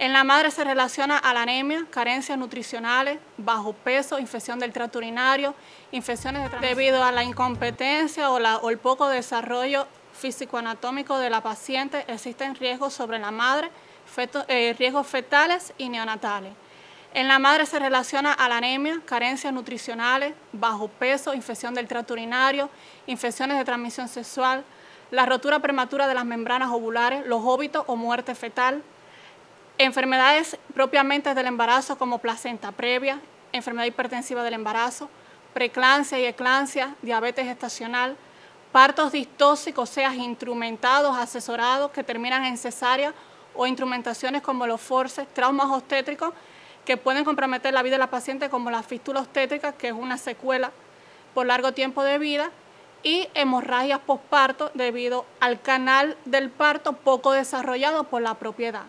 En la madre se relaciona a la anemia, carencias nutricionales, bajo peso, infección del tracto urinario, infecciones de transmisión. Debido a la incompetencia o el poco desarrollo físico-anatómico de la paciente, existen riesgos sobre la madre, riesgos fetales y neonatales. En la madre se relaciona a la anemia, carencias nutricionales, bajo peso, infección del tracto urinario, infecciones de transmisión sexual, la rotura prematura de las membranas ovulares, los óbitos o muerte fetal, enfermedades propiamente del embarazo como placenta previa, enfermedad hipertensiva del embarazo, preeclampsia y eclampsia, diabetes gestacional, partos distóxicos, o sea, instrumentados, asesorados, que terminan en cesárea o instrumentaciones como los forces, traumas obstétricos, que pueden comprometer la vida de la paciente como la fístula obstétrica, que es una secuela por largo tiempo de vida, y hemorragias postparto debido al canal del parto poco desarrollado por la propiedad.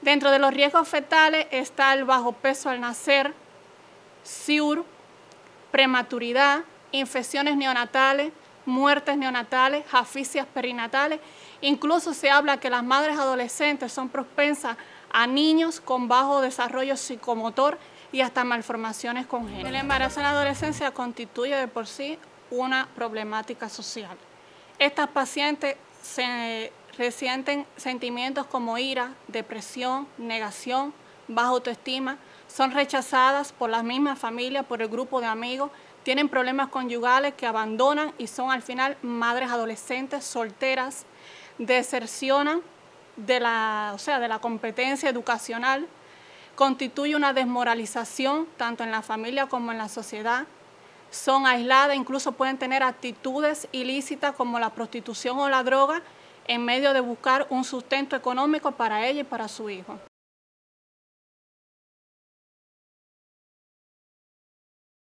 Dentro de los riesgos fetales está el bajo peso al nacer, SIUR, prematuridad, infecciones neonatales, muertes neonatales, asfixias perinatales. Incluso se habla que las madres adolescentes son propensas a niños con bajo desarrollo psicomotor y hasta malformaciones congénitas. El embarazo en la adolescencia constituye de por sí una problemática social. Estas pacientes se resienten sentimientos como ira, depresión, negación, baja autoestima, son rechazadas por la misma familia, por el grupo de amigos, tienen problemas conyugales que abandonan y son al final madres adolescentes solteras, desercionan de la competencia educacional, constituye una desmoralización tanto en la familia como en la sociedad, son aisladas, incluso pueden tener actitudes ilícitas como la prostitución o la droga en medio de buscar un sustento económico para ella y para su hijo.